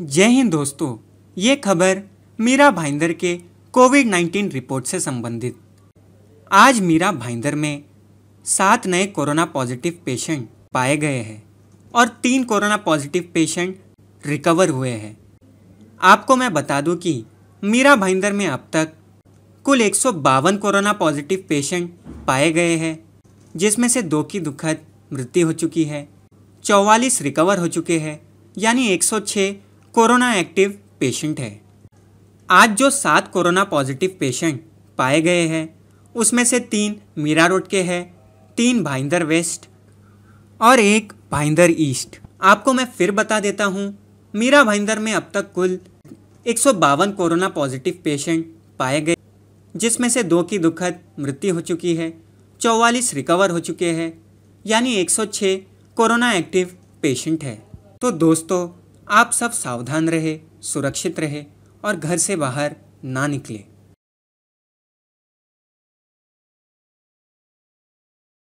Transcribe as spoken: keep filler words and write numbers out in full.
जय हिंद दोस्तों, ये खबर मीरा भाईंदर के कोविड नाइन्टीन रिपोर्ट से संबंधित। आज मीरा भाईंदर में सात नए कोरोना पॉजिटिव पेशेंट पाए गए हैं और तीन कोरोना पॉजिटिव पेशेंट रिकवर हुए हैं। आपको मैं बता दूं कि मीरा भाईंदर में अब तक कुल एक सौ बावन कोरोना पॉजिटिव पेशेंट पाए गए हैं, जिसमें से दो की दुखद मृत्यु हो चुकी है, चौवालीस रिकवर हो चुके हैं, यानी एक सौ छः कोरोना एक्टिव पेशेंट है। आज जो सात कोरोना पॉजिटिव पेशेंट पाए गए हैं उसमें से तीन मीरा रोड के हैं, तीन भाईंदर वेस्ट और एक भाईंदर ईस्ट। आपको मैं फिर बता देता हूँ, मीरा भाईंदर में अब तक कुल एक सौ बावन कोरोना पॉजिटिव पेशेंट पाए गए, जिसमें से दो की दुखद मृत्यु हो चुकी है, चौवालीस रिकवर हो चुके हैं, यानी एक सौ छः कोरोना एक्टिव पेशेंट है। तो दोस्तों, आप सब सावधान रहे, सुरक्षित रहे और घर से बाहर ना निकले।